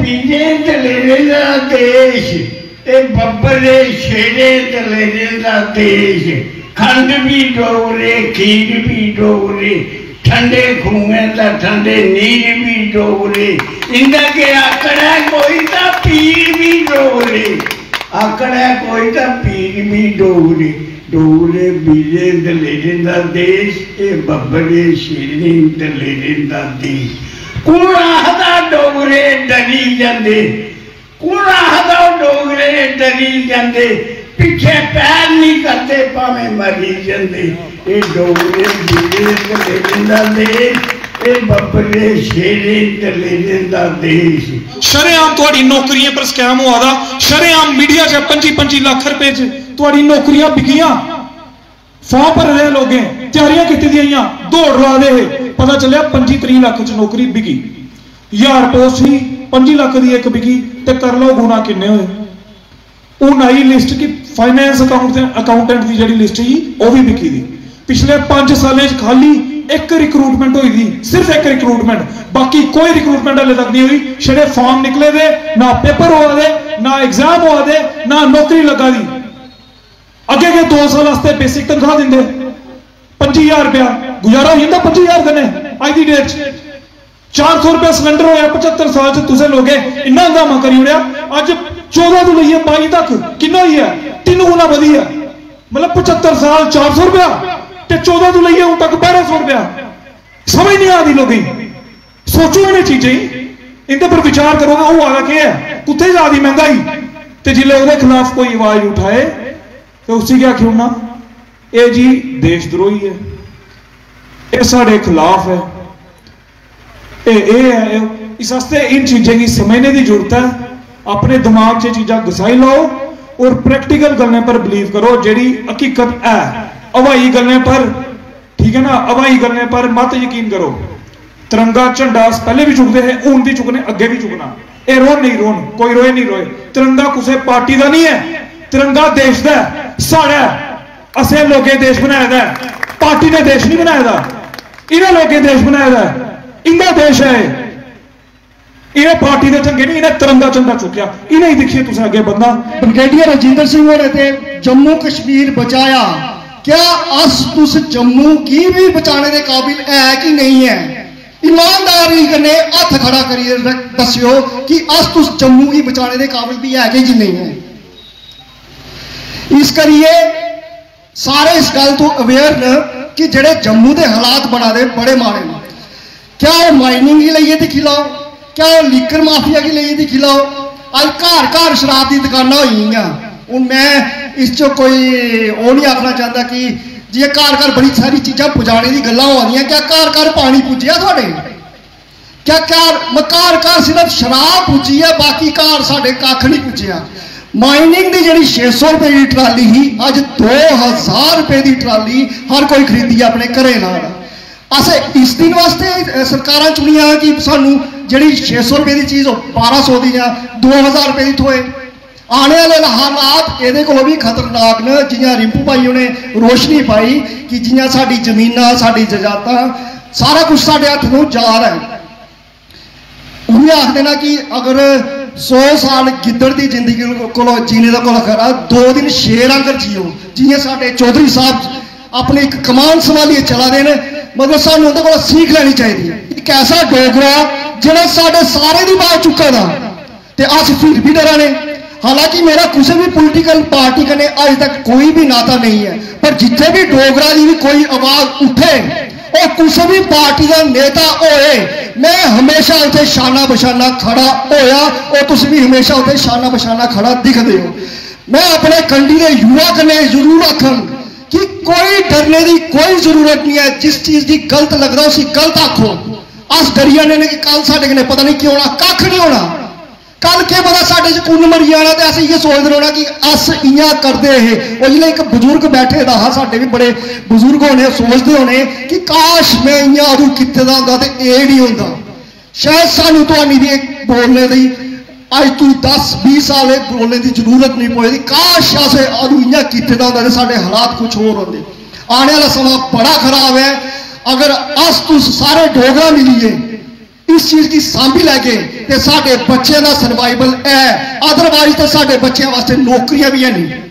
पीछे दलेरे दा देश, ए बब्बरे शेरे दलेरे दा देश। खंड भी डोरे खीर भी डोरे, ठंडे खूहे दा ठंडे नीर भी डोरे। इंदा के आकड़ा कोई ता पीर भी डोरे, आकड़ा कोई ता पीर भी डोरे। डोरे बीजे दलेरे दा देश, ए बब्बरे शेरे दलेरे दा देश। कौन आखदा डोगरे डरी जांदे, कौन आखदा डोगरे डरी जांदे, पिछे पैर नहीं करते भावे मरी जांदे। ये डोगरे बीजे दलेरे दा देश, ये बब्बरे शेरे दलेरे दा देश। शरेआम तुहाडी नौकरियां पर स्कैम होआ दा, शरेआम मीडिया च 25-25 लाख रुपए च तुहाडी नौकरियां बिकियां। फॉर्म भर रहे लोगें, तैयारियां कीती दियां, दौड़ ला दे, पता चलिया 25-30 लाख च नौकरी बिकी। 1000 पोस्ट ही 25 लाख की एक बिकी, तो कर लो गुना किन्ने होए। हुण आई लिस्ट कि फाइनेंस अकाउंटेंट की जी लिस्ट ही वह भी बिकी दी। पिछले 5 साल खाली एक रिक्रूटमेंट हुई थी, सिर्फ एक रिक्रूटमेंट, बाकी कोई रिक्रूटमेंट हले तक नहीं हुई। छड़े फॉर्म निकले दे, ना पेपर होआ दे, ना एग्जाम होआ दे, ना नौकरी लगा दी। अगे के 2 साल बेसिक तनखा देंगे 25,000 रुपया, गुजारा हो जाता 25,000 कने अज की डेट। 400 रुपया सिलेंडर होया 75 साल तुसे लोगे, इन्ना हंगामा करी उड़िया। अज 14 तो लेइए 22 तक किन्ना होई है, 3 गुना वधी है। मतलब 75 साल 400 रुपया, 14 तो लेइए हुण तक 1200 रुपया। समझ नहीं आ रही लोगों की। सोचो इन्हें चीजें, इन पर विचार करोगे वो आगा क्या है, कुत्थे जा रही महंगाई। तो जिले उसके खिलाफ कोई आवाज उठाए तो उसी क्या खिलना, ये जी देशद्रोही है, ये साढ़े खिलाफ है, ये है। इस वास्ते इन चीजें की समझने की जरूरत है। अपने दिमाग से चीजा घुसाई लाओ और प्रैक्टिकल गलने पर बिलीव करो, जेड़ी हकीकत है। हवाई गलने पर, ठीक है ना, हवाई गलने पर मत यकीन करो। तिरंगा झंडा पहले भी चुकते हैं, हूं भी चुकने, अगे भी चुकना। ये रोन नहीं रोन, कोई रोए नहीं रोए। तिरंगा किसी पार्टी का नहीं है, तिरंगा देश का है, साढ़ा है। असें लोगों देश बनाया दा, पार्टी ने देश नहीं बनाया दा, इन्हें लोगों देश बनाया दा, इनका देश है। इन्हें पार्टी के चंगे नहीं, इन्हें तिरंगा झंडा चुकया। इन्हें दिखिए तुम अगे बंदा। ब्रिगेडियर राजेन्द्र सिंह होरें ते जम्मू कश्मीर बचाया, क्या अस तुस जम्मू की भी बचाने के काबिल है कि नहीं है? ईमानदारी कन्नै हत्थ खड़ा करिए दस्सियो कि अस तुस जम्मू की बचाने के काबिल भी है कि नहीं है। इस करिए सारे इस गल तो अवेयर न कि जेड़े जम्मू के हालात बना दे बड़े माड़े ने। क्या वह माइनिंग ही लेइए दिखी लाओ, क्या वह लीकर माफिया की लेइए दिखी लाओ। अज घर घर शराब की दुकाना हो गई। हूँ मैं इस कोई वो नहीं आखना चाहता कि जी घर घर बड़ी सारी चीज़ा पुजाने की गल्लां हो रही। क्या घर घर पानी पुज्जिया थोड़े? क्या घर घर सिर्फ शराब पुज्जी है, बाकी घर साढ़े कख नहीं पुज्जिया। माइनिंग की जी 600 रुपए की ट्राली ही अज 2000 रुपए की ट्राली हर कोई खरीदी अपने घरें ला। अस इस दिन वास्ते सरकार चुनिया कि सानू जी 600 रुपए की चीज़ 1200 की या 2000 रुपए की थोए। आने वाले हालात ये को भी खतरनाक न, जियां रिंपू भाई उन्हें रोशनी पाई कि जियां साड़ी जमीनां साड़ी जजातां सारा कुछ साढ़े हत्थ में जा रहा है। उन्हें आखदे ना कि अगर 100 साल गिद्दड़ की जिंदगी को जीने का कोला खरा 2 दिन शेर आंगर जियो। जिवें साडे चौधरी साहब अपनी एक कमान संभालिए चला दे ने, मतलब सानू उहदे कोला सीख लैनी चाहिए। एक ऐसा डोगरा जिहड़ा साडे सारे दी बात चुका दा ते अस फिर भी डरा ने। हालांकि मेरा किसी भी पोलिटिकल पार्टी कन्नै अज तक कोई भी नाता नहीं है, पर जिथे भी डोगरा की भी कोई आवाज उठे और किसी भी पार्टी का नेता होए, मैं हमेशा उसे शाना बशाना खड़ा होया और तुम भी हमेशा उसे शाना बशाना खड़ा दिखते हो। मैं अपने कंडी के युवा कन्नै जरूर आखन कि कोई डरने की कोई जरूरत नहीं है। जिस चीज़ की गलत लगता उसी गलत आखो। अस डरी जाने कि कल साढ़े कन्नै पता नहीं क्यों होना, कख नहीं होना। कल क्या पता साढ़े च कुन मरी जाना, तो अस इ'यै सोचदे रौहना कि अस इ'यां करदे हे। और जिल्लै एक बजुर्ग बैठे दा हा, साढ़े भी बड़े बजुर्ग होने सोचदे होने कि काश मैं इ'यां अदूं कीते दा होंदा ते एह् नहीं होंदा। शायद सानूं तुहानू दी बोलने दी अज्ज तों 10-20 साल बोलने की जरूरत नहीं पौंदी। काश अस अदूं इ'यां कीते दा होंदा ते साढ़े हालात कुछ होर होंदे। आने वाला समां बड़ा खराब है। अगर अस तुस सारे डोगरा मिलिए इस चीज की सांभी लैके साडे बच्चे का सर्वाइवल है, अदरवाइज तो साडे बच्चों वास्ते नौकरियां भी है नहीं।